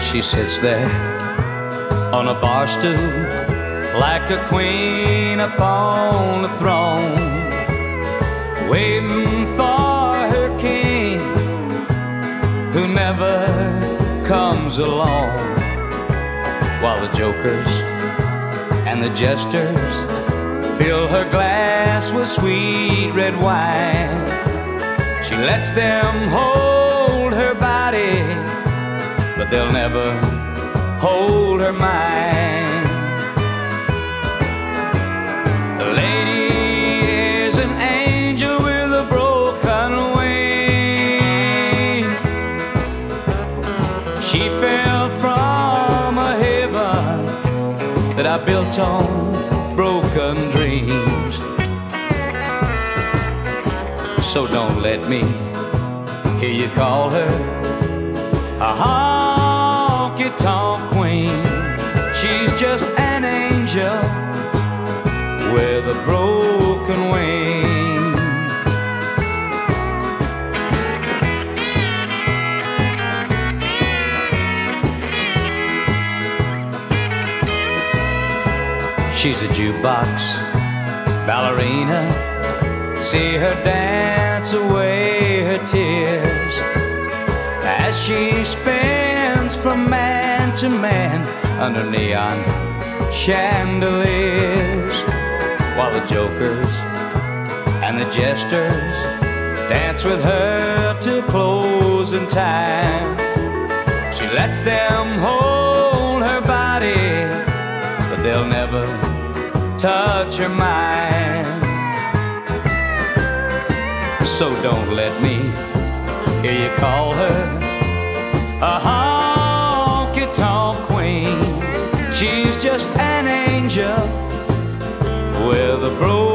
She sits there on a bar stool like a queen upon a throne, waiting for her king who never comes along, while the jokers and the jesters fill her glass with sweet red wine. She lets them hold her body, but they'll never hold her mind. The lady is an angel with a broken wing. She fell from a heaven that I built on broken dreams. So don't let me hear you call her a honky-tonk queen. She's just an angel with a broken wing. She's a jukebox ballerina. See her dance away her tears as she spins from man to man under neon chandeliers, while the jokers and the jesters dance with her till closing time. She lets them hold her body, but they'll never touch her mind. So don't let me hear you call her a honky-tonk queen. She's just an angel with a broken wing.